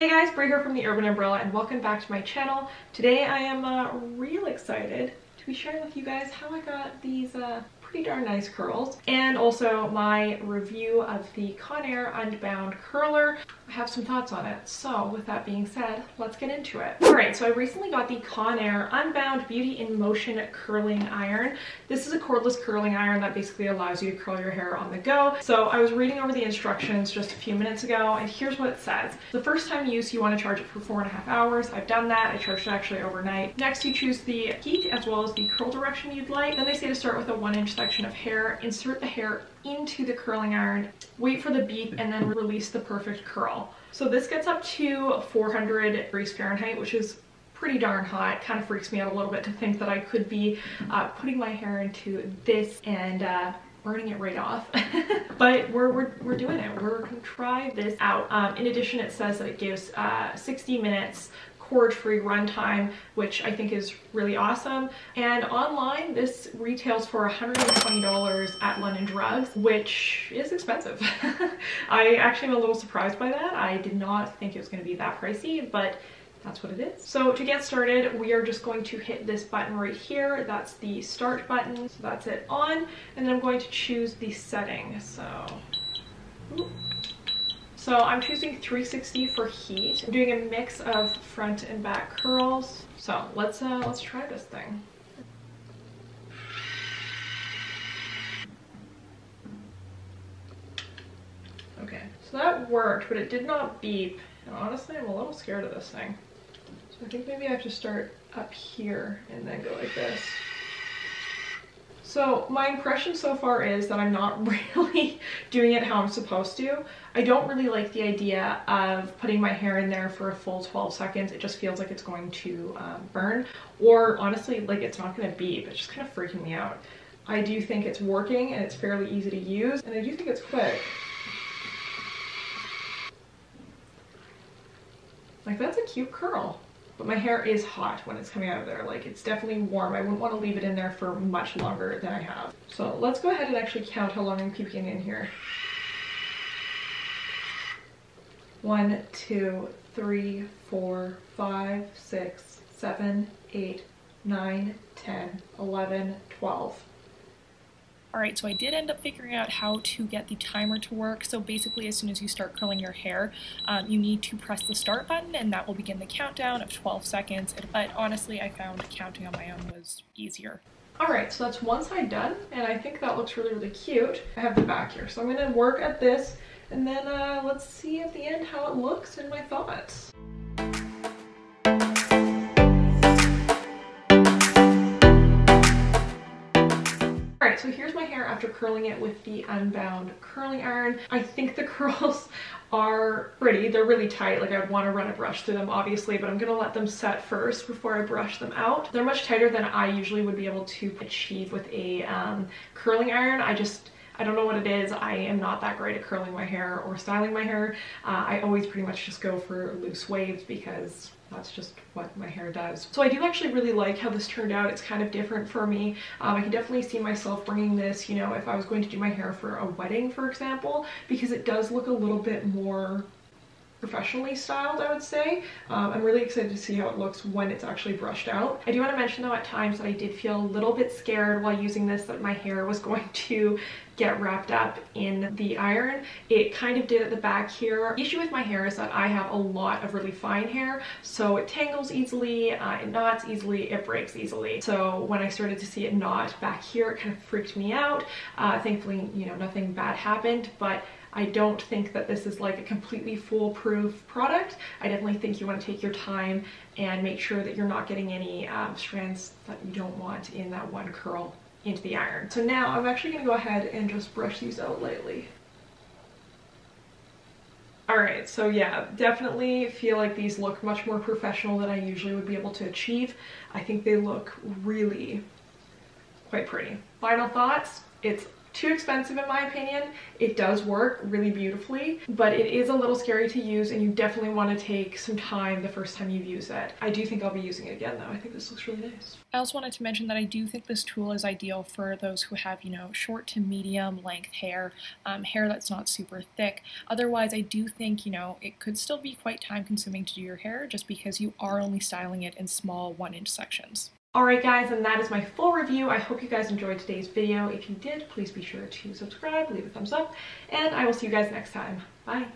Hey guys, Brigger from the Urban Umbrella and welcome back to my channel. Today I am real excited to be sharing with you guys how I got these pretty darn nice curls and also my review of the Conair Unbound curler. I have some thoughts on it, so with that being said, let's get into it. Alright, so I recently got the Conair Unbound Beauty in Motion curling iron. This is a cordless curling iron that basically allows you to curl your hair on the go. So I was reading over the instructions just a few minutes ago, and here's what it says. The first time use, you want to charge it for 4.5 hours. I've done that. I charged it actually overnight. Next, you choose the heat as well as the curl direction you'd like. Then they say to start with a 1-inch section of hair, insert the hair into the curling iron, wait for the beep, and then release the perfect curl. So this gets up to 400 degrees Fahrenheit, which is pretty darn hot. It kind of freaks me out a little bit to think that I could be putting my hair into this and burning it right off. But we're doing it. We're gonna try this out. In addition, it says that it gives 60 minutes cord-free runtime, which I think is really awesome. And online, this retails for $120 at London Drugs, which is expensive. I actually am a little surprised by that. I did not think it was going to be that pricey, but that's what it is. So to get started, we are just going to hit this button right here. That's the start button. So that's it on. And then I'm going to choose the setting. So, ooh. So I'm choosing 360 for heat. I'm doing a mix of front and back curls. So let's try this thing. Okay, so that worked, but it did not beep. And honestly, I'm a little scared of this thing. So I think maybe I have to start up here and then go like this. So my impression so far is that I'm not really doing it how I'm supposed to. I don't really like the idea of putting my hair in there for a full 12 seconds. It just feels like it's going to burn, or honestly, like it's not gonna beep. It's just kind of freaking me out. I do think it's working and it's fairly easy to use, and I do think it's quick. Like, that's a cute curl. But my hair is hot when it's coming out of there. Like, it's definitely warm. I wouldn't want to leave it in there for much longer than I have. So let's go ahead and actually count how long I'm keeping it in here. 1, 2, 3, 4, 5, 6, 7, 8, 9, 10, 11, 12. All right, so I did end up figuring out how to get the timer to work. So basically, as soon as you start curling your hair, you need to press the start button, and that will begin the countdown of 12 seconds. But honestly, I found counting on my own was easier. All right, so that's one side done, and I think that looks really, really cute. I have the back here, so I'm gonna work at this, and then let's see at the end how it looks and my thoughts. So here's my hair after curling it with the Unbound curling iron. I think the curls are pretty. They're really tight. Like, I would want to run a brush through them, obviously, but I'm going to let them set first before I brush them out. They're much tighter than I usually would be able to achieve with a curling iron. I don't know what it is. I am not that great at curling my hair or styling my hair. I always pretty much just go for loose waves because that's just what my hair does. So I do actually really like how this turned out. It's kind of different for me. I can definitely see myself bringing this, you know, if I was going to do my hair for a wedding, for example, because it does look a little bit more professionally styled, I would say. I'm really excited to see how it looks when it's actually brushed out. I do want to mention though, at times that I did feel a little bit scared while using this that my hair was going to get wrapped up in the iron. It kind of did at the back here. The issue with my hair is that I have a lot of really fine hair, so it tangles easily, it knots easily, it breaks easily. So when I started to see it knot back here, it kind of freaked me out. Thankfully, you know, nothing bad happened, but I don't think that this is like a completely foolproof product. I definitely think you want to take your time and make sure that you're not getting any strands that you don't want in that one curl into the iron. So now I'm actually going to go ahead and just brush these out lightly. Alright, so yeah, definitely feel like these look much more professional than I usually would be able to achieve. I think they look really quite pretty. Final thoughts, it's too expensive in my opinion. It does work really beautifully, but it is a little scary to use, and you definitely want to take some time the first time you use it. I do think I'll be using it again though. I think this looks really nice. I also wanted to mention that I do think this tool is ideal for those who have, you know, short to medium length hair, hair that's not super thick. Otherwise, I do think, you know, it could still be quite time consuming to do your hair just because you are only styling it in small 1-inch sections. Alright guys, and that is my full review. I hope you guys enjoyed today's video. If you did, please be sure to subscribe, leave a thumbs up, and I will see you guys next time. Bye!